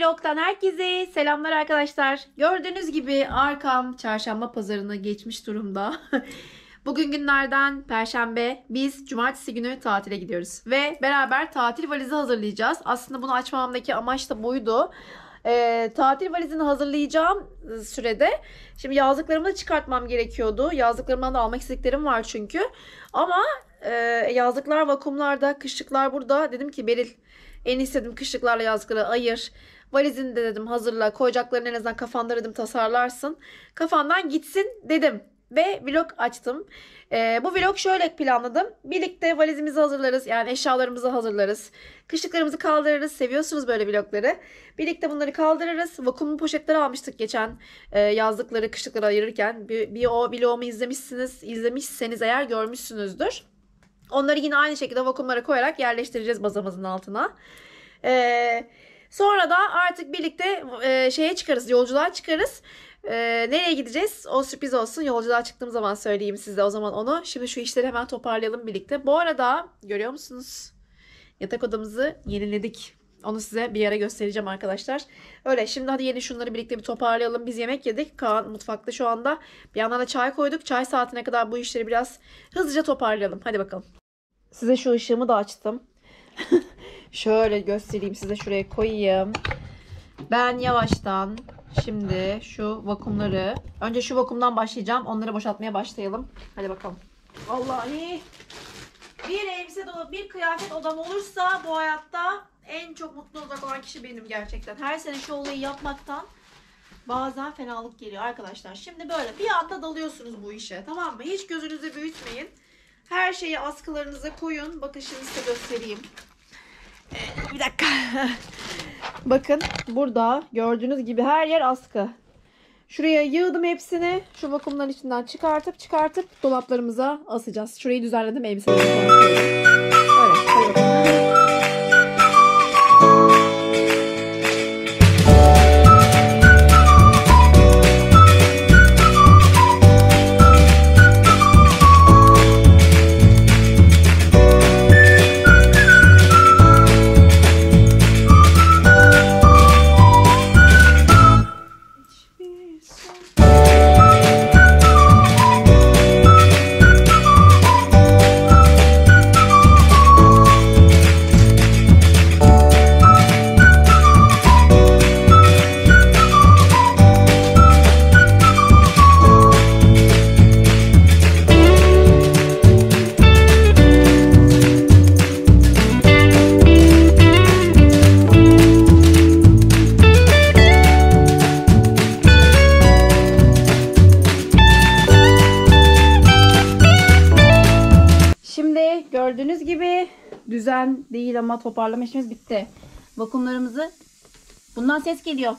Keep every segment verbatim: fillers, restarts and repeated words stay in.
Vlog'dan herkese selamlar arkadaşlar. Gördüğünüz gibi arkam çarşamba pazarına geçmiş durumda. Bugün günlerden perşembe. Biz cumartesi günü tatile gidiyoruz. Ve beraber tatil valizi hazırlayacağız. Aslında bunu açmamdaki amaç da buydu. E, tatil valizini hazırlayacağım sürede şimdi yazlıklarımı da çıkartmam gerekiyordu. Yazlıklarımdan da almak istediklerim var çünkü. Ama e, yazlıklar vakumlarda, kışlıklar burada. Dedim ki Beril, en istedim kışlıklarla yazlıkları ayır. Valizini de dedim hazırla. Koyacaklarını en azından kafanda dedim tasarlarsın. Kafandan gitsin dedim. Ve vlog açtım. Ee, bu vlog şöyle planladım. Birlikte valizimizi hazırlarız. Yani eşyalarımızı hazırlarız. Kışlıklarımızı kaldırırız. Seviyorsunuz böyle vlogları. Birlikte bunları kaldırırız. Vakumlu poşetleri almıştık geçen e, yazlıkları, kışlıkları ayırırken. Bir, bir o vlogumu izlemişsiniz. İzlemişseniz eğer görmüşsünüzdür. Onları yine aynı şekilde vakumlara koyarak yerleştireceğiz bazamızın altına. Ee, sonra da artık birlikte e, şeye çıkarız. Yolculuğa çıkarız. Ee, nereye gideceğiz? O sürpriz olsun. Yolculuğa çıktığım zaman söyleyeyim size o zaman onu. Şimdi şu işleri hemen toparlayalım birlikte. Bu arada görüyor musunuz? Yatak odamızı yeniledik. Onu size bir yere göstereceğim arkadaşlar. Öyle şimdi hadi yeni şunları birlikte bir toparlayalım. Biz yemek yedik. Kaan mutfakta şu anda. Bir yandan da çay koyduk. Çay saatine kadar bu işleri biraz hızlıca toparlayalım. Hadi bakalım. Size şu ışığımı da açtım. Şöyle göstereyim size, şuraya koyayım. Ben yavaştan şimdi şu vakumları, önce şu vakumdan başlayacağım. Onları boşaltmaya başlayalım. Hadi bakalım. Vallahi bir elbise dolabı, bir kıyafet odam olursa bu hayatta en çok mutlu olacak olan kişi benim gerçekten. Her sene şu olayı yapmaktan bazen fenalık geliyor arkadaşlar. Şimdi böyle bir anda dalıyorsunuz bu işe, tamam mı? Hiç gözünüzü büyütmeyin. Her şeyi askılarınıza koyun. Bakın şimdi size göstereyim. Ee, bir dakika. Bakın burada gördüğünüz gibi her yer askı. Şuraya yığdım hepsini. Şu vakumların içinden çıkartıp çıkartıp dolaplarımıza asacağız. Şurayı düzenledim elbiselerimi. Böyle. Böyle. Gördüğünüz gibi düzen değil ama toparlama işimiz bitti. Vakumlarımızı, bundan ses geliyor.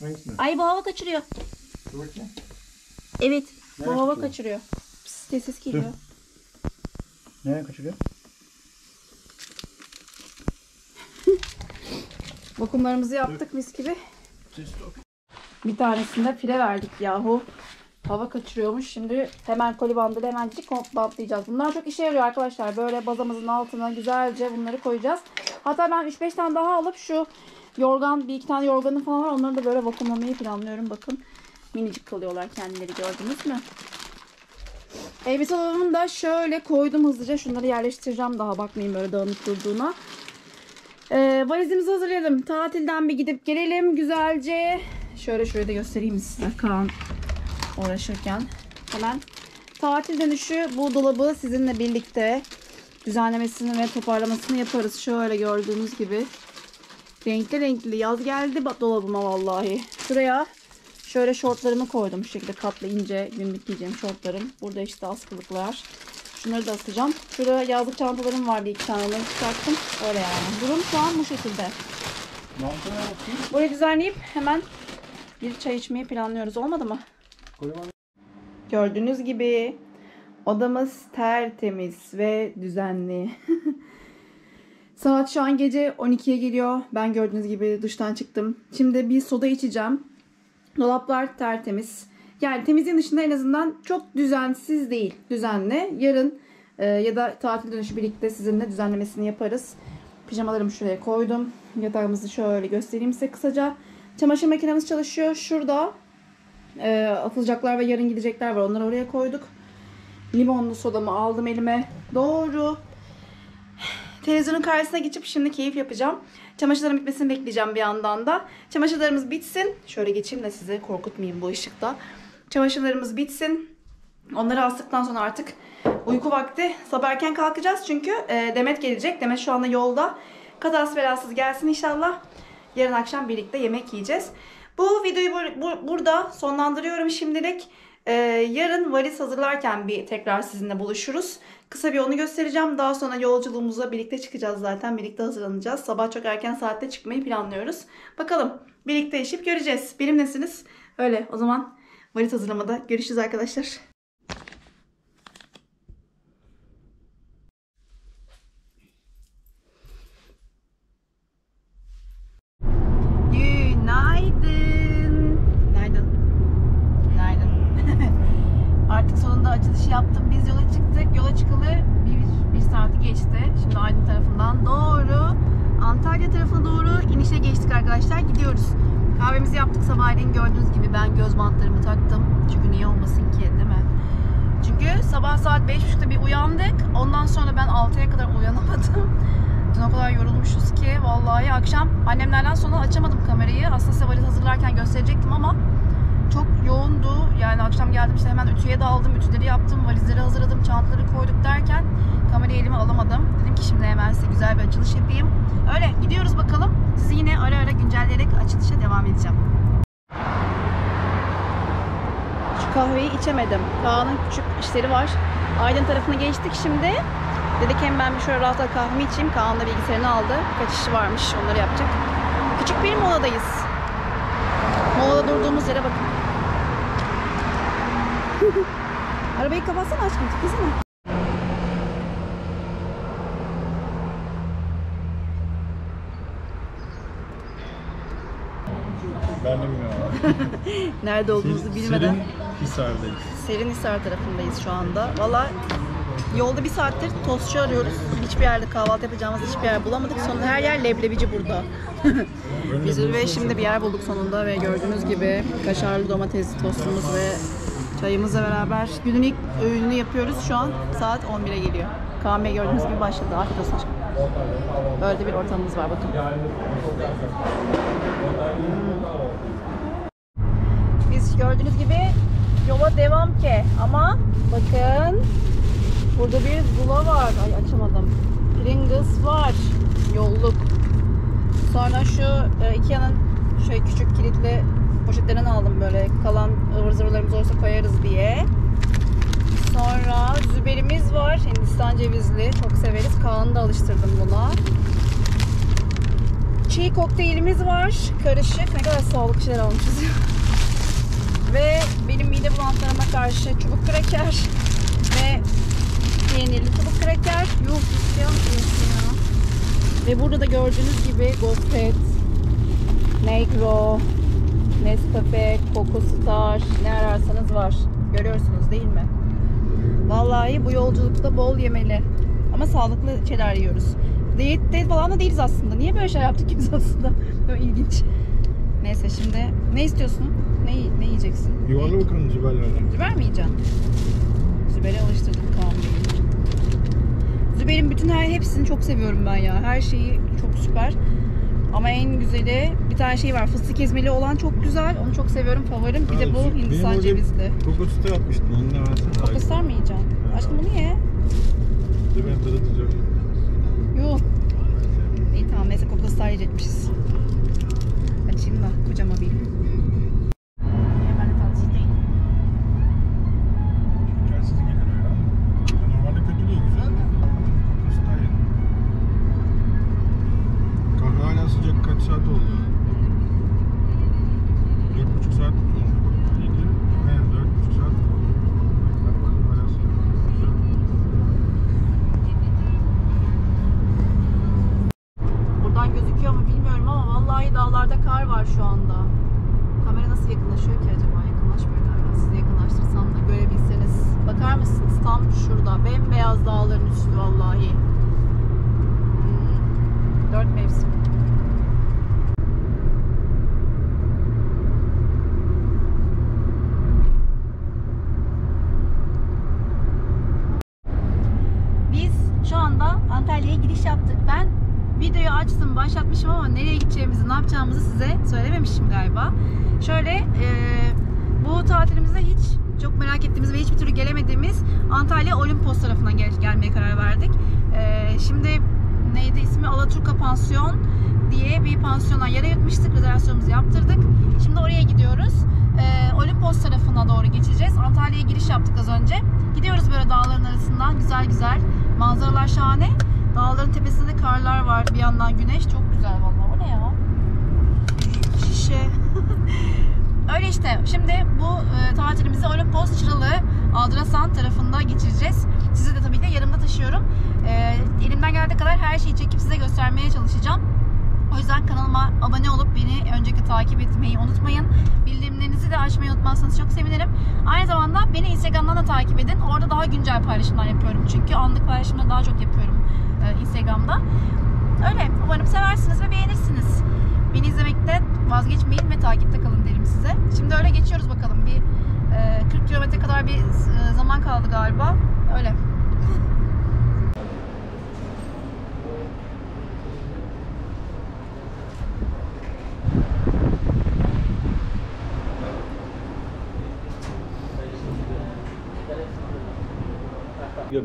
Hangisine? Ay bu hava kaçırıyor. Dur bakayım. Evet, nereye bu hava kaçırıyor? kaçırıyor. Pıs diye ses geliyor. Dur. Nereye kaçırıyor? Vakumlarımızı yaptık, dur, mis gibi. Bir tanesinde file verdik yahu. Hava kaçırıyormuş. Şimdi hemen koli bandıyla hemencik bantlayacağız. Bunlar çok işe yarıyor arkadaşlar. Böyle bazamızın altına güzelce bunları koyacağız. Hatta ben üç beş tane daha alıp şu yorgan, bir iki tane yorganım falan var. Onları da böyle vakumlamayı planlıyorum. Bakın minicik kalıyorlar kendileri, gördünüz mü? Elbise dolabımı da şöyle koydum hızlıca. Şunları yerleştireceğim daha, bakmayayım böyle dağınık durduğuna. Ee, valizimizi hazırlayalım. Tatilden bir gidip gelelim güzelce. Şöyle şurayı da göstereyim size. Kaan uğraşırken hemen tatil dönüşü bu dolabı sizinle birlikte düzenlemesini ve toparlamasını yaparız. Şöyle gördüğünüz gibi renkli renkli, yaz geldi dolabıma vallahi. Şuraya şöyle şortlarımı koydum, şu şekilde katlı ince günlük giyeceğim şortlarım. Burada işte askılıklar, şunları da asacağım. Şurada yazlık çantalarım vardı, iki tane onları çıkarttım. Öyle yani durum şu an bu şekilde. Burayı düzenleyip hemen bir çay içmeyi planlıyoruz, olmadı mı? Gördüğünüz gibi odamız tertemiz ve düzenli. Saat şu an gece on ikiye geliyor. Ben gördüğünüz gibi duştan çıktım. Şimdi bir soda içeceğim. Dolaplar tertemiz. Yani temizliğin dışında en azından çok düzensiz değil. Düzenli. Yarın e, ya da tatil dönüşü birlikte sizinle düzenlemesini yaparız. Pijamalarımı şuraya koydum. Yatağımızı şöyle göstereyim size kısaca. Çamaşır makinemiz çalışıyor. Şurada e, atılacaklar ve yarın gidecekler var. Onları oraya koyduk. Limonlu sodamı aldım elime. Doğru. Televizyonun karşısına geçip şimdi keyif yapacağım. Çamaşırlarım bitmesini bekleyeceğim bir yandan da. Çamaşırlarımız bitsin. Şöyle geçeyim de sizi korkutmayayım bu ışıkta. Çamaşırlarımız bitsin. Onları astıktan sonra artık uyku vakti. Sabah erken kalkacağız çünkü Demet gelecek. Demet şu anda yolda. Kazasız belasız gelsin inşallah. Yarın akşam birlikte yemek yiyeceğiz. Bu videoyu bu, bu, burada sonlandırıyorum şimdilik. Ee, yarın valiz hazırlarken bir tekrar sizinle buluşuruz. Kısa bir onu göstereceğim. Daha sonra yolculuğumuza birlikte çıkacağız zaten. Birlikte hazırlanacağız. Sabah çok erken saatte çıkmayı planlıyoruz. Bakalım birlikte yaşayıp göreceğiz. Benimlesiniz. Öyle o zaman valiz hazırlamada görüşürüz arkadaşlar. Açılışı yaptım. Biz yola çıktık. Yola çıkalı bir, bir saati geçti. Şimdi Aydın tarafından doğru Antalya tarafına doğru inişe geçtik arkadaşlar. Gidiyoruz. Kahvemizi yaptık sabahleyin. Gördüğünüz gibi ben göz bantlarımı taktım. Çünkü niye olmasın ki, değil mi? Çünkü sabah saat beş buçukta bir uyandık. Ondan sonra ben altıya kadar uyanamadım. Dün o kadar yorulmuşuz ki vallahi akşam annemlerden sonra açamadım kamerayı. Aslında size valiz hazırlarken gösterecektim ama çok yoğundu. Yani akşam geldim işte hemen ütüye daldım, ütüleri yaptım, valizleri hazırladım, çantaları koyduk derken kamerayı elime alamadım. Dedim ki şimdi hemen size güzel bir açılış yapayım. Öyle gidiyoruz bakalım. Sizi yine ara ara güncelleyerek açılışa devam edeceğim. Şu kahveyi içemedim. Kaan'ın küçük işleri var. Aydın tarafına geçtik şimdi. Dedik hem ben bir şöyle rahat rahat kahvemi içeyim. Kaan da bilgisayarını aldı. Birkaç işi varmış, onları yapacak. Küçük bir moladayız. Molada durduğumuz yere bakın. Arabayı kapatsana aşkım, tıklasana. Ben de bilmiyorum. Nerede olduğumuzu bilmeden. Serinhisar'dayız. Serinhisar tarafındayız şu anda. Valla yolda bir saattir tostçu arıyoruz. Hiçbir yerde kahvaltı yapacağımız hiçbir yer bulamadık. Sonunda her yer leblebici burada. Biz ve şimdi bir yer bulduk sonunda ve gördüğünüz gibi kaşarlı domatesli tostumuz ve çayımızla beraber günün ilk öğününü yapıyoruz. Şu an saat on bire geliyor. Kahve gördüğünüz gibi başladı. Afiyet olsun aşkım. Böyle bir ortamımız var bakın. Hmm. Biz gördüğünüz gibi yola devam ki ama bakın burada bir zula var. Ay açamadım. Pringles var. Yolluk. Sonra şu e, Ikea'nın şöyle küçük kilitli poşetlerinden aldım böyle. Kalan ıvır zıvırlarımız olursa koyarız diye. Sonra züberimiz var. Hindistan cevizli. Çok severiz. Kaan'ı da alıştırdım buna. Çiğ kokteylimiz var. Karışık. Ne kadar sağlıklı şeyler almışız. Ve benim mide bulantılarıma karşı çubuk kraker ve peynirli çubuk kraker. Yuh, istiyorsun ya. Ve burada da gördüğünüz gibi Gofret, Negro, Nescafe, Coco Star, ne ararsanız var. Görüyorsunuz değil mi? Vallahi bu yolculukta bol yemeli. Ama sağlıklı şeyler yiyoruz. Diyet, diyet falan da değiliz aslında. Niye böyle şey yaptık ki biz aslında? Böyle ilginç. Neyse şimdi ne istiyorsun? Ne, ne yiyeceksin? Yuvarlı bakalım Züber'lerden. Züber mi yiyeceksin? Züber'e alıştırdık Kaan Bey'i. Züber'in bütün her hepsini çok seviyorum ben ya. Her şeyi çok süper. Ama en güzeli bir tane şey var. Fıstık ezmeli olan çok güzel. Onu çok seviyorum. Favorim. Bir de bu Hindistan cevizli. Kokostar yapmıştım. Onu da versene. Kokostar mı yiyeceksin? Evet. Aşkım bunu ye. Züber'in tadı tutacak. Yok. İyi tamam. Neyse kokostar yiyecekmişiz. Açayım da kocama bir. Şurada bembeyaz dağların üstü vallahi. Dört mevsim. Biz şu anda Antalya'ya giriş yaptık. Ben videoyu açtım, başlatmışım ama nereye gideceğimizi, ne yapacağımızı size söylememişim galiba. Şöyle e, bu tatilimizde hiç çok merak ettiğimiz ve hiçbir türlü gelemediğimiz Antalya Olympos tarafına gel gelmeye karar verdik. Ee, şimdi neydi ismi? Alaturka Pansiyon diye bir pansiyona yer ayırtmıştık. Rezervasyonumuzu yaptırdık. Şimdi oraya gidiyoruz. Ee, Olympos tarafına doğru geçeceğiz. Antalya'ya giriş yaptık az önce. Gidiyoruz böyle dağların arasından. Güzel güzel. Manzaralar şahane. Dağların tepesinde karlar var. Bir yandan güneş. Çok güzel vallahi. O ne ya? Şişe. Öyle işte. Şimdi bu e, tatilimizi Olympos, Çıralı, Adrasan tarafında geçireceğiz. Sizi de tabii ki yanımda taşıyorum. E, elimden geldiği kadar her şeyi çekip size göstermeye çalışacağım. O yüzden kanalıma abone olup beni önceki takip etmeyi unutmayın. Bildirimlerinizi de açmayı unutmazsanız çok sevinirim. Aynı zamanda beni Instagram'dan da takip edin. Orada daha güncel paylaşımlar yapıyorum. Çünkü anlık paylaşımları daha çok yapıyorum e, Instagram'da. Öyle. Umarım seversiniz ve beğenirsiniz. Beni izlemekte vazgeçmeyin ve takipte kalın derim size. Şimdi öyle geçiyoruz bakalım. Bir kırk kilometre kadar bir zaman kaldı galiba. Öyle.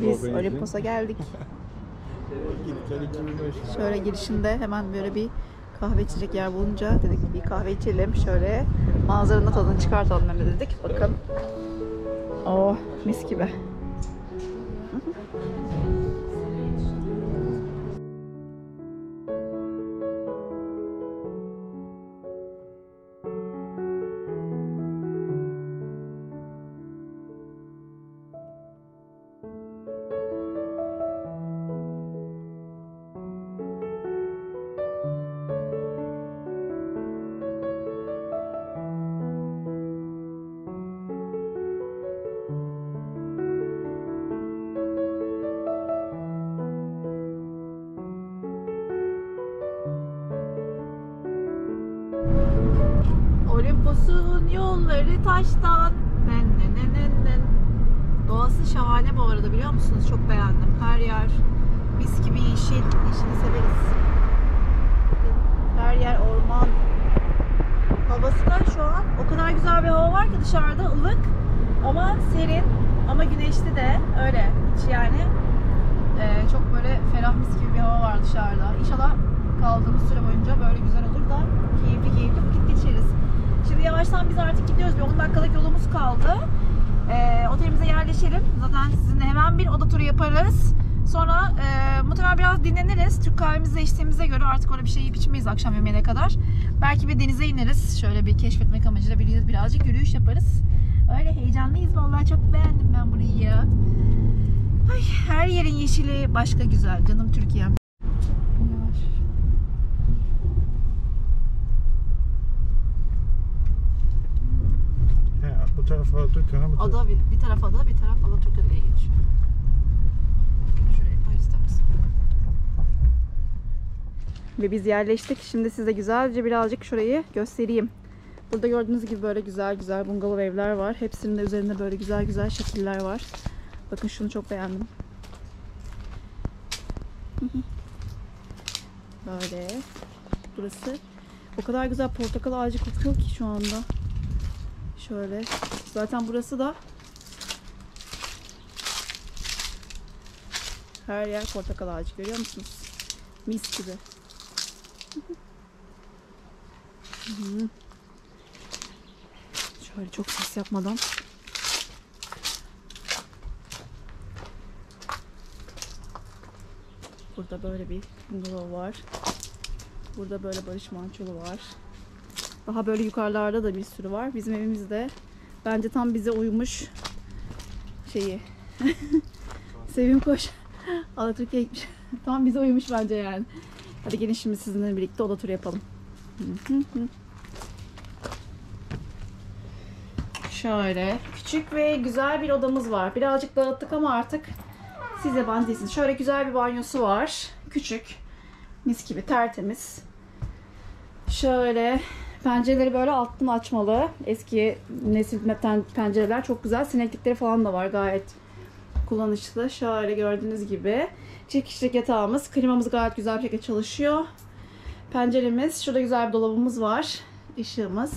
Biz Olympos'a geldik. Şöyle girişinde hemen böyle bir kahve içecek yer bulunca dedik ki bir kahve içelim, şöyle manzaranın tadını çıkartalım öyle dedik. Bakın. Oh, mis gibi. Olympos'un yolları taştan. Doğası şahane bu arada, biliyor musunuz? Çok beğendim. Her yer mis gibi yeşil. Yeşili severiz. Her yer orman. Havası da şu an o kadar güzel bir hava var ki dışarıda, ılık ama serin ama güneşli de, öyle hiç yani e, çok böyle ferah mis gibi bir hava var dışarıda. İnşallah kaldığımız süre boyunca böyle güzel olur da keyifli keyifli vakit geçiririz. Şimdi yavaştan biz artık gidiyoruz. Bir on dakikalık yolumuz kaldı. Ee, otelimize yerleşelim. Zaten sizinle hemen bir oda turu yaparız. Sonra e, muhtemelen biraz dinleniriz. Türk kahvemizi de içtiğimize göre artık orada bir şey yiyip içmeyiz akşam yemeğine kadar. Belki bir denize ineriz. Şöyle bir keşfetmek amacıyla bir, birazcık yürüyüş yaparız. Öyle heyecanlıyız. Vallahi çok beğendim ben burayı ya. Ay, her yerin yeşili başka güzel. Canım Türkiye'm. Bu taraf Alaturka, bu ada, bir, bir taraf ada, bir taraf Alaturka diye geçiyor. Şuraya koy istersen. Ve biz yerleştik. Şimdi size güzelce birazcık şurayı göstereyim. Burada gördüğünüz gibi böyle güzel güzel bungalov evler var. Hepsinin de üzerinde böyle güzel güzel şekiller var. Bakın şunu çok beğendim. Böyle. Burası. O kadar güzel portakal ağacı kokuyor ki şu anda. Şöyle. Zaten burası da her yer portakal ağacı, görüyor musunuz? Mis gibi. Şöyle çok ses yapmadan. Burada böyle bir bungalov var. Burada böyle Barış Manço'lu var. Daha böyle yukarılarda da bir sürü var. Bizim evimizde bence tam bize uymuş şeyi. Sevim koş. Alaturka'ya gitmiş. Tam bize uymuş bence yani. Hadi gelin şimdi sizinle birlikte oda turu yapalım. Şöyle küçük ve güzel bir odamız var. Birazcık dağıttık ama artık siz de yabancı değilsiniz. Şöyle güzel bir banyosu var. Küçük. Mis gibi tertemiz. Şöyle pencereleri böyle alttan açmalı. Eski nesil pencereler çok güzel. Sineklikleri falan da var, gayet kullanışlı. Şöyle gördüğünüz gibi çift kişilik yatağımız. Klimamız gayet güzel bir şekilde çalışıyor. Penceremiz. Şurada güzel bir dolabımız var. Işığımız.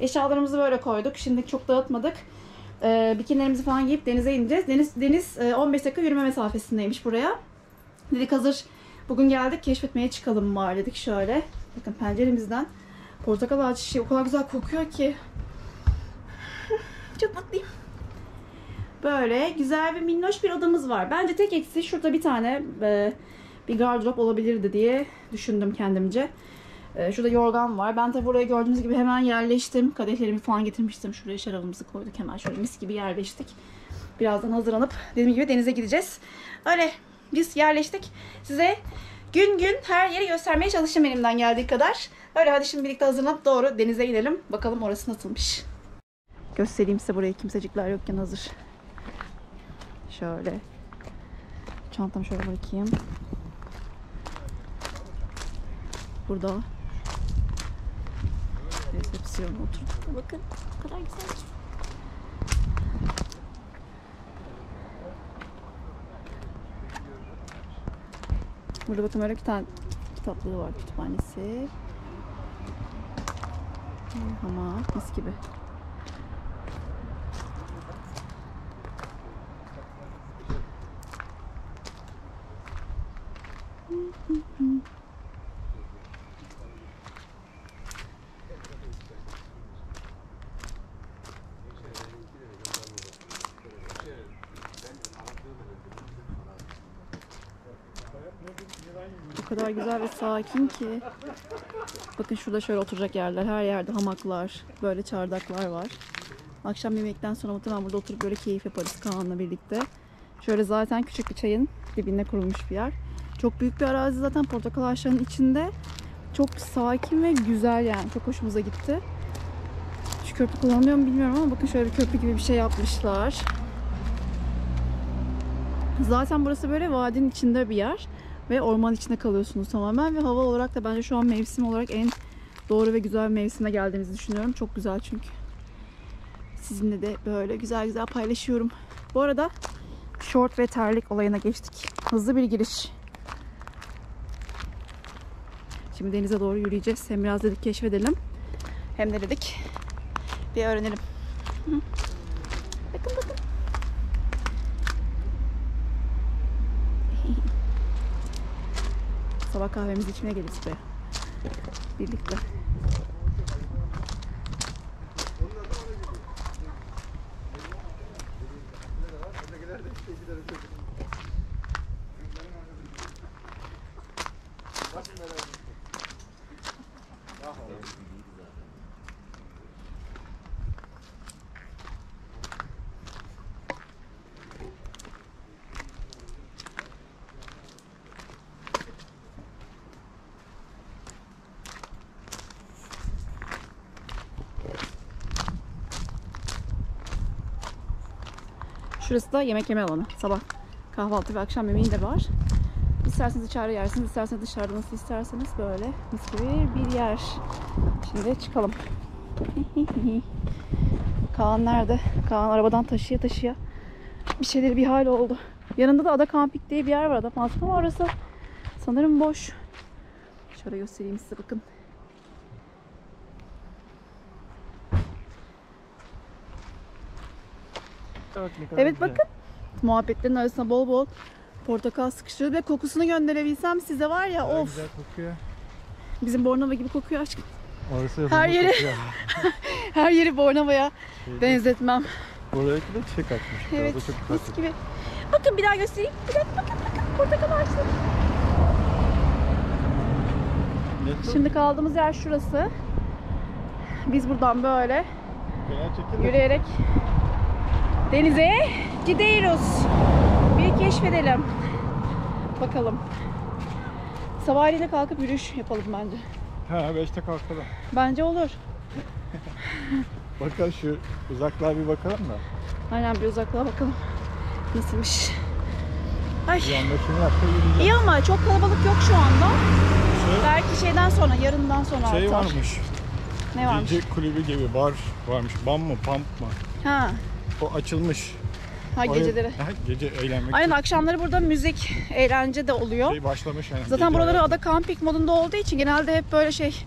Eşyalarımızı böyle koyduk. Şimdi çok dağıtmadık. Ee, bikinilerimizi falan giyip denize ineceğiz. Deniz, deniz on beş dakika yürüme mesafesindeymiş buraya. Dedik hazır bugün geldik, keşfetmeye çıkalım mı dedik şöyle. Bakın penceremizden portakal ağacı şişi o kadar güzel kokuyor ki. Çok mutluyum. Böyle güzel ve minnoş bir odamız var. Bence tek eksiği şurada bir tane e, bir gardırop olabilirdi diye düşündüm kendimce. E, şurada yorgan var. Ben tabi buraya gördüğünüz gibi hemen yerleştim. Kadehlerimi falan getirmiştim. Şuraya şarabımızı koyduk. Hemen şöyle mis gibi yerleştik. Birazdan hazırlanıp dediğim gibi denize gideceğiz. Öyle biz yerleştik. Size gün gün her yeri göstermeye çalışayım elimden geldiği kadar. Öyle hadi şimdi birlikte hazırlanıp doğru denize inelim. Bakalım orası nasılmış. Göstereyim size burayı, kimsecikler yokken hazır. Şöyle çantamı şöyle bırakayım. Burada resepsiyona oturduk. Bakın ne kadar güzel ki. Burada bakın öyle bir tane kitaplığı var, kütüphanesi. Ama mis gibi. O kadar güzel ve sakin ki. Bakın şurada şöyle oturacak yerler. Her yerde hamaklar, böyle çardaklar var. Akşam yemekten sonra muhtemelen burada oturup böyle keyif yaparız Kaan'la birlikte. Şöyle zaten küçük bir çayın dibinde kurulmuş bir yer. Çok büyük bir arazi zaten, portakal ağaçlarının içinde. Çok sakin ve güzel yani. Çok hoşumuza gitti. Şu köprü kullanılıyor mu bilmiyorum ama bakın şöyle bir köprü gibi bir şey yapmışlar. Zaten burası böyle vadinin içinde bir yer. Ve orman içinde kalıyorsunuz tamamen ve hava olarak da bence şu an mevsim olarak en doğru ve güzel mevsimde geldiğimizi düşünüyorum. Çok güzel çünkü. Sizinle de böyle güzel güzel paylaşıyorum. Bu arada şort ve terlik olayına geçtik. Hızlı bir giriş. Şimdi denize doğru yürüyeceğiz. Hem biraz dedik keşfedelim. Hem de dedik bir öğrenelim. Bakın bakın. Sabah kahvemizi içmeye geliriz buraya. Birlikte. Şurası da yemek yeme alanı. Sabah kahvaltı ve akşam yemeği de var. İsterseniz içeride yersiniz, isterseniz dışarıda, nasıl isterseniz böyle mis gibi bir yer. Şimdi çıkalım. Kaan nerede? Kaan arabadan taşıya taşıya bir şeyleri bir hal oldu. Yanında da Ada Kampik diye bir yer var. Ada Kampik ama orası sanırım boş. Şöyle göstereyim size bakın. Evet bakın. Muhabbetlerin arasında bol bol portakal sıkıştırıyor ve kokusunu gönderebilsem size var ya daha of. Bizim Bornova gibi kokuyor aşkım. Orası her yeri her yeri Bornova'ya şey benzetmem. Buradaki de çiçek açmış. Evet. Mis gibi. Bakın bir daha göstereyim. Bir daha bakın bakın portakal ağaçları. Şimdi kaldığımız yer şurası. Biz buradan böyle yürüyerek denize gidiyoruz. Bir keşfedelim. Bakalım. Sabahleyin de kalkıp yürüyüş yapalım bence. Ha, beşte kalkalım. Bence olur. Bakalım şu uzaklığa bir bakalım da. Aynen bir uzaklığa bakalım. Nasılmış? Ay. İyi ama çok kalabalık yok şu anda. Belki şeyden sonra, yarından sonra şey artar. Şey varmış. Ne varmış? Gece kulübü gibi bar varmış. Bam mı, pump mı? Ha. O açılmış. Ha, geceleri. Ha, gece eğlenmek. Aynen, çok... akşamları burada müzik, eğlence de oluyor. Şey başlamış yani. Zaten buraları ada kamping modunda olduğu için genelde hep böyle şey,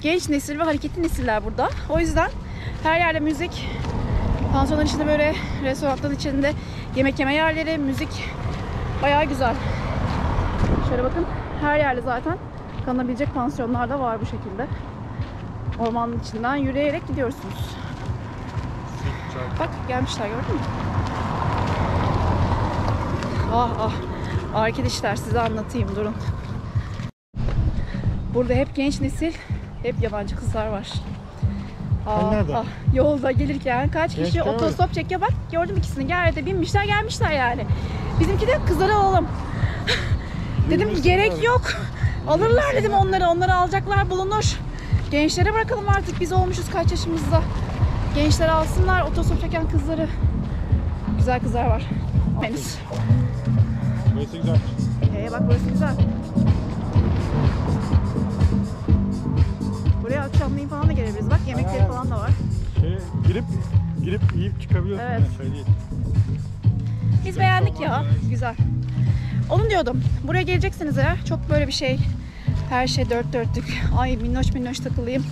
genç nesil ve hareketli nesiller burada. O yüzden her yerde müzik, pansiyonların içinde böyle, restoranların içinde yemek yeme yerleri, müzik bayağı güzel. Şöyle bakın, her yerde zaten kalınabilecek pansiyonlar da var bu şekilde. Ormanın içinden yürüyerek gidiyorsunuz. Bak gelmişler, gördün mü? Ah ah. Arkadaşlar size anlatayım, durun. Burada hep genç nesil, hep yabancı kızlar var. Ah, ah, yolda gelirken kaç kişi genç otostop çekiyor, bak gördüm ikisini, gayet binmişler gelmişler yani. Bizimki de kızları alalım. Dedim ki gerek yok. Alırlar dedim onları, onları alacaklar bulunur. Gençlere bırakalım artık, biz olmuşuz kaç yaşımızda. Gençler alsınlar otostop çeken kızları. Güzel kızlar var. Henüz. Burası güzel. Ee, bak burası güzel. Buraya akşamleyin falan da gelebiliriz. Bak yemekleri falan da var. Şey, girip girip yiyip çıkabiliyorsun. Evet. Yani, biz beğendik ya. Güzel. Onu diyordum. Buraya geleceksiniz eğer. Çok böyle bir şey. Her şey dört dörtlük. Ay minnoş minnoş takılayım.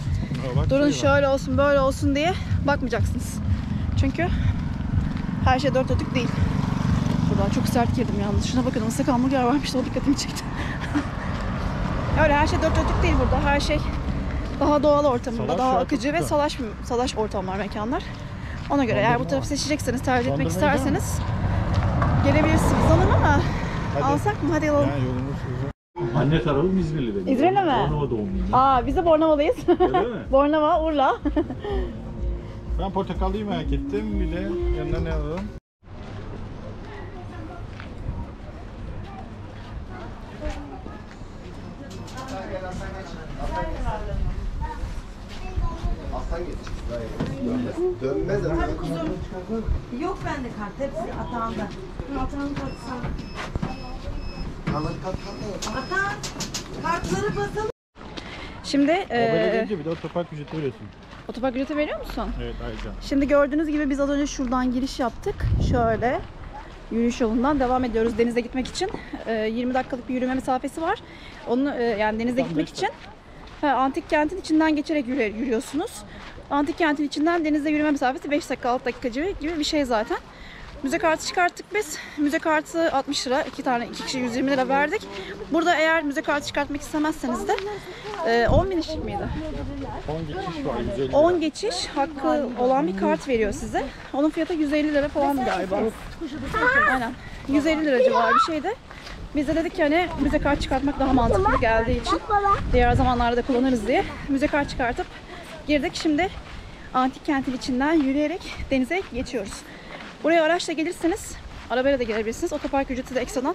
Bak, durun şey şöyle olsun böyle olsun diye bakmayacaksınız. Çünkü her şey dört dörtlük değil. Burada çok sert girdim yalnız. Şuna bakın, ıslak hamburger varmış da o dikkatimi çekti. Öyle her şey dört dörtlük değil burada. Her şey daha doğal ortamında, salaş daha akıcı ve salaş salaş ortamlar, mekanlar. Ona göre eğer bu tarafı seçecekseniz, tercih etmek isterseniz gelebilirsiniz. Alın ama hadi. Alsak mı? Hadi alalım. Yani anne tarafım İzmirli benim. İzmirli mi? Bornova doğumluyum. Aa, biz de Bornova'lıyız. Öyle mi? Bornova, Urla. Ben portakallıyı merak ettim. Bir de yanına ne alalım? Dönmez ama. Yok bende kart. Hepsi atağımda. Atağımda kartı. Kartları basalım. Şimdi eee bir de otopark ücreti veriyorsun. Otopark ücreti veriyor musun? Evet, ayrıca. Şimdi gördüğünüz gibi biz az önce şuradan giriş yaptık. Şöyle yürüyüş yolundan devam ediyoruz denize gitmek için. E, yirmi dakikalık bir yürüme mesafesi var. Onu e, yani denize gitmek için he, antik kentin içinden geçerek yürü, yürüyorsunuz. Antik kentin içinden denize yürüme mesafesi beş dakika, altı dakika gibi bir şey zaten. Müze kartı çıkarttık biz. Müze kartı altmış lira. iki tane, iki kişi yüz yirmi lira verdik. Burada eğer müze kartı çıkartmak istemezseniz de on bin miydi? on geçiş var. yüz elli lira. on geçiş hakkı olan bir kart veriyor size. Onun fiyatı yüz elli lira falan galiba. Aynen. yüz elli lira civarı bir şeydi. Biz de dedik ki hani müze kartı çıkartmak daha mantıklı geldiği için diğer zamanlarda da kullanırız diye müze kartı çıkartıp girdik. Şimdi antik kentin içinden yürüyerek denize geçiyoruz. Buraya araçla gelirsiniz, arabayla da gelebilirsiniz. Otopark ücreti de ekstradan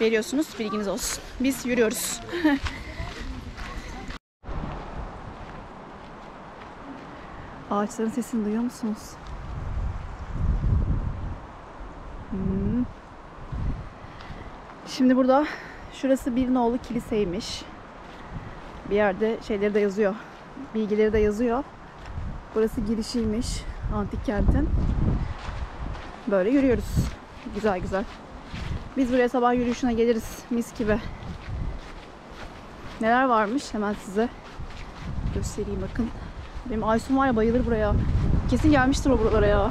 veriyorsunuz, bilginiz olsun. Biz yürüyoruz. Ağaçların sesini duyuyor musunuz? Hmm. Şimdi burada, şurası bir nolu kiliseymiş. Bir yerde şeyleri de yazıyor, bilgileri de yazıyor. Burası girişiymiş antik kentin. Böyle yürüyoruz. Güzel güzel. Biz buraya sabah yürüyüşüne geliriz. Mis gibi. Neler varmış hemen size göstereyim bakın. Benim Aysun var ya, bayılır buraya. Kesin gelmiştir o buralara ya.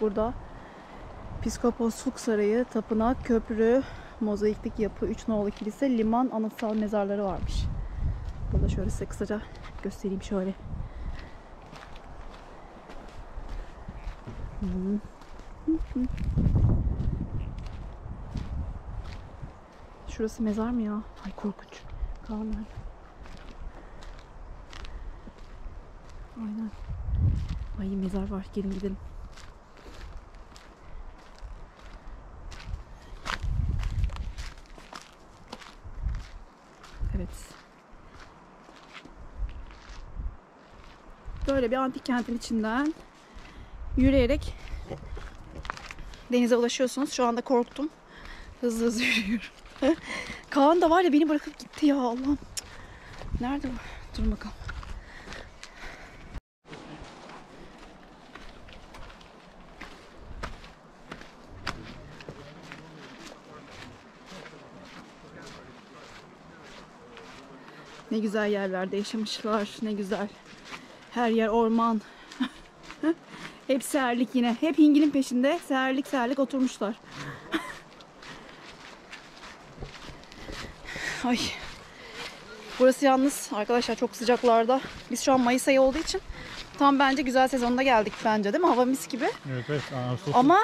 Burada Piskoposluk Sarayı, Tapınak, Köprü, Mozaiklik Yapı, Üç Nolu Kilise, Liman, Anıtsal Mezarları varmış. Burada şöyle size kısaca göstereyim şöyle. Şurası mezar mı ya? Ay korkunç. Kaan nerede? Aynen. Ay mezar var. Gelin gidelim. Evet. Böyle bir antik kentin içinden yürüyerek denize ulaşıyorsunuz. Şu anda korktum. Hızlı hızlı yürüyorum. Kaan da var ya, beni bırakıp gitti ya, Allah'ım. Nerede bu? Dur bakalım. Ne güzel yerlerde yaşamışlar. Ne güzel. Her yer orman. Hep serlik yine. Hep hingilin peşinde serlik serlik oturmuşlar. Ay. Burası yalnız arkadaşlar çok sıcaklarda. Biz şu an Mayıs ayı olduğu için tam bence güzel sezonda geldik bence, değil mi? Hava mis gibi. Evet evet. Ağustos, ama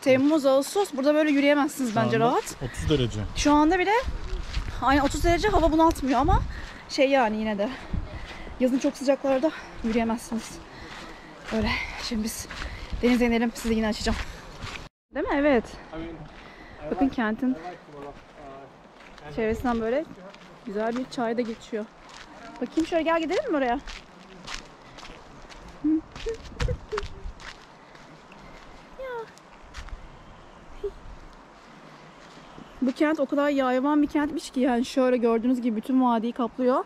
Temmuz, Ağustos burada böyle yürüyemezsiniz bence rahat. otuz derece. Şu anda bile aynı otuz derece, hava bunaltmıyor ama şey yani yine de yazın çok sıcaklarda yürüyemezsiniz. Öyle. Şimdi biz denize inelim, sizi yine açacağım. Değil mi? Evet. Bakın kentin çevresinden böyle güzel bir çay da geçiyor. Bakayım şöyle, gel gidelim mi oraya? Bu kent o kadar yayvan bir kentmiş ki yani şöyle gördüğünüz gibi bütün vadiyi kaplıyor.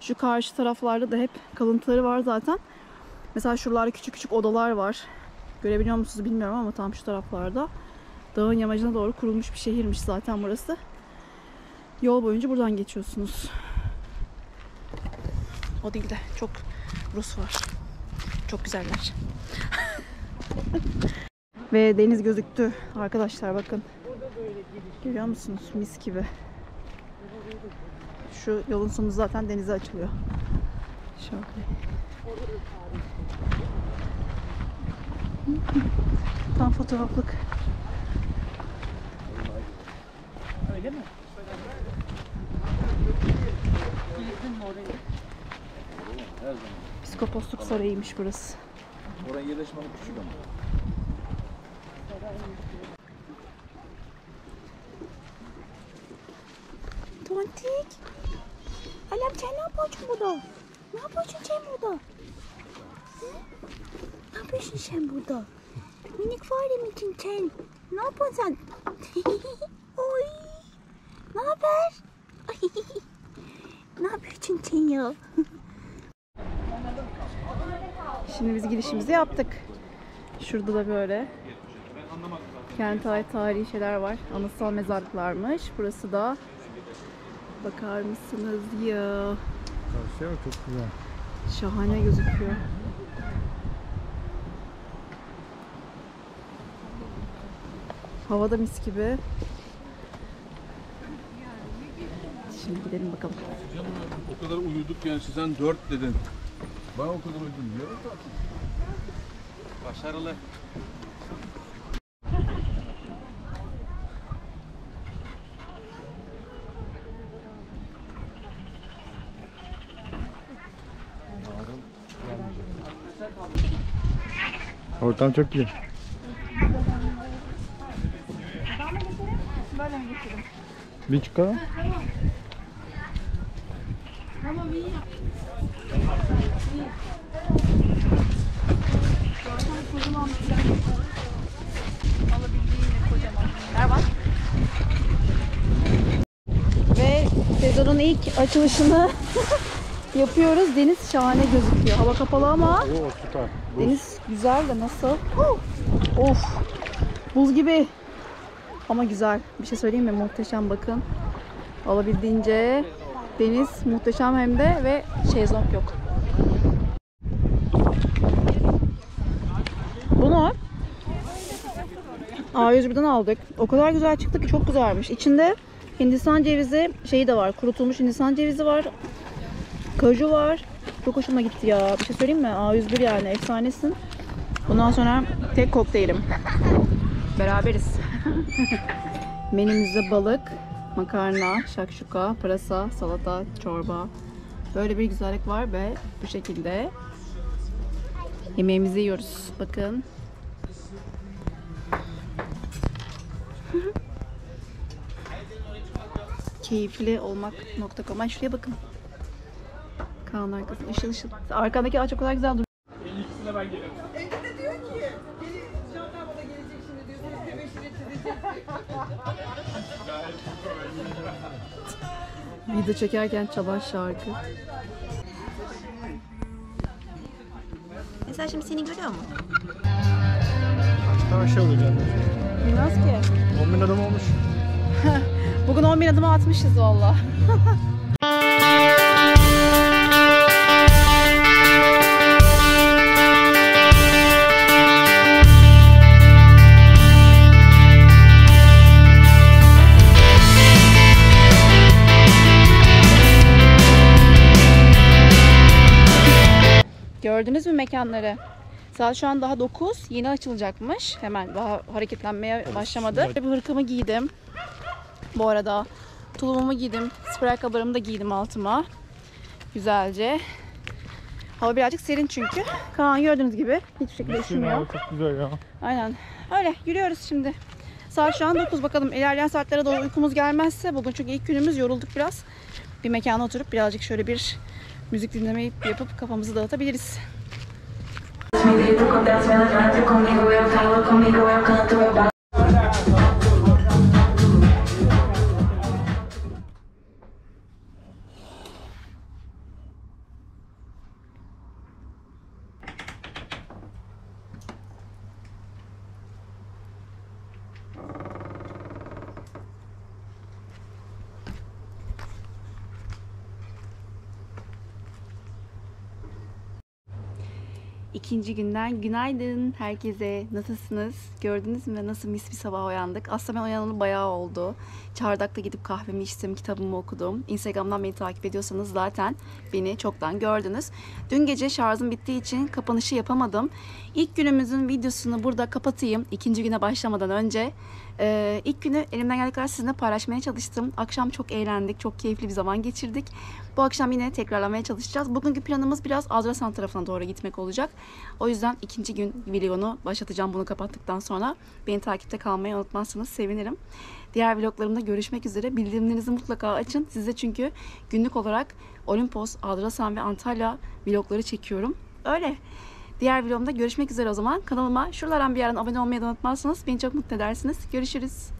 Şu karşı taraflarda da hep kalıntıları var zaten. Mesela şuralarda küçük küçük odalar var. Görebiliyor musunuz bilmiyorum ama tam şu taraflarda. Dağın yamacına doğru kurulmuş bir şehirmiş zaten burası. Yol boyunca buradan geçiyorsunuz. O değil de çok Rus var. Çok güzeller. Ve deniz gözüktü arkadaşlar, bakın. Görüyor musunuz? Mis gibi. Şu yolun sonu zaten denize açılıyor. Şöyle. Tam fotoğraflık. Öyle mi? Psikoposluk sarayıymış burası. Oraya yerleşmeli küçük ama. Tontik. Alem sen ne yapıyorsun burada? Ne yapıyorsun sen burada? Hı? Ne yapıyorsun sen burada? Minik fare misin sen? Ne yapıyorsun sen? Oy. Ne haber? Ne yapıyorsun sen ya? Şimdi biz girişimizi yaptık. Şurada da böyle kente ait tarihi şeyler var. Anıtsal mezarlıklarmış. Burası da, bakar mısınız ya? Karşıya çok güzel. Şahane gözüküyor. Hava da mis gibi. Şimdi gidelim bakalım. Hocam o kadar uyuduk yani, sizden dört dedin. Ben o kadar uyudum diyorum zaten. Başarılı. Ortam çok iyi. Bir çıkalım. Ve sezonun ilk açılışını yapıyoruz. Deniz şahane gözüküyor. Hava kapalı ama oo, süper. Deniz güzel de nasıl? Of! Buz gibi. Ama güzel. Bir şey söyleyeyim mi? Muhteşem, bakın. Alabildiğince deniz muhteşem hem de ve şezlong yok. Bunu A yüz bir'den aldık. O kadar güzel çıktı ki, çok güzelmiş. İçinde Hindistan cevizi şeyi de var. Kurutulmuş Hindistan cevizi var. Kaju var. Çok hoşuma gitti ya. Bir şey söyleyeyim mi? A yüz bir yani efsanesin. Bundan sonra tek kokteylim. Beraberiz. Menümüzde balık, makarna, şakşuka, pırasa, salata, çorba. Böyle bir güzellik var ve bu şekilde yemeğimizi yiyoruz. Bakın. Keyifli olmak nokta com'a şuraya bakın. Kaan'ın arkasında ışıl ışıl. Arkandaki ağaç o kadar güzel duruyor. elli ikisine ben gelirim. Ege de diyor ki, beni jandarma da gelecek şimdi diyor. Video çekerken çalan şarkı. Mesela şimdi seni görüyor mu? Kaçta aşağı olacağım? Bilmez ki. on bin adım olmuş. Bugün on bin adımı atmışız valla. Gördünüz mü mekanları? Saat şu an daha dokuz, yeni açılacakmış. Hemen daha hareketlenmeye başlamadı. Bir hırkamı giydim. Bu arada tulumumu giydim. Spor ayakkabılarımı da giydim altıma. Güzelce. Hava birazcık serin çünkü. Kaan gördüğünüz gibi hiçbir şekilde üşümüyor. Çok güzel ya. Aynen. Öyle yürüyoruz şimdi. Saat şu an dokuz, bakalım ilerleyen saatlere doğru uykumuz gelmezse. Bugün çünkü ilk günümüz, yorulduk biraz. Bir mekana oturup birazcık şöyle bir müzik dinlemeyi yapıp kafamızı dağıtabiliriz. İkinci günden günaydın herkese. Nasılsınız? Gördünüz mü nasıl mis bir sabah uyandık? Aslında ben uyanalı bayağı oldu. Çardak'ta gidip kahvemi içtim, kitabımı okudum. Instagram'dan beni takip ediyorsanız zaten beni çoktan gördünüz. Dün gece şarjım bittiği için kapanışı yapamadım. İlk günümüzün videosunu burada kapatayım. İkinci güne başlamadan önce. Ee, ilk günü elimden geldiği kadar sizinle paylaşmaya çalıştım. Akşam çok eğlendik, çok keyifli bir zaman geçirdik. Bu akşam yine tekrarlamaya çalışacağız. Bugünkü planımız biraz Adrasan tarafına doğru gitmek olacak. O yüzden ikinci gün vlogunu başlatacağım bunu kapattıktan sonra. Beni takipte kalmayı unutmazsanız sevinirim. Diğer vloglarımda görüşmek üzere. Bildirimlerinizi mutlaka açın. Size çünkü günlük olarak Olympos, Adrasan ve Antalya vlogları çekiyorum. Öyle. Diğer vlogumda görüşmek üzere o zaman. Kanalıma şuralardan bir yerden abone olmayı da unutmazsanız beni çok mutlu edersiniz. Görüşürüz.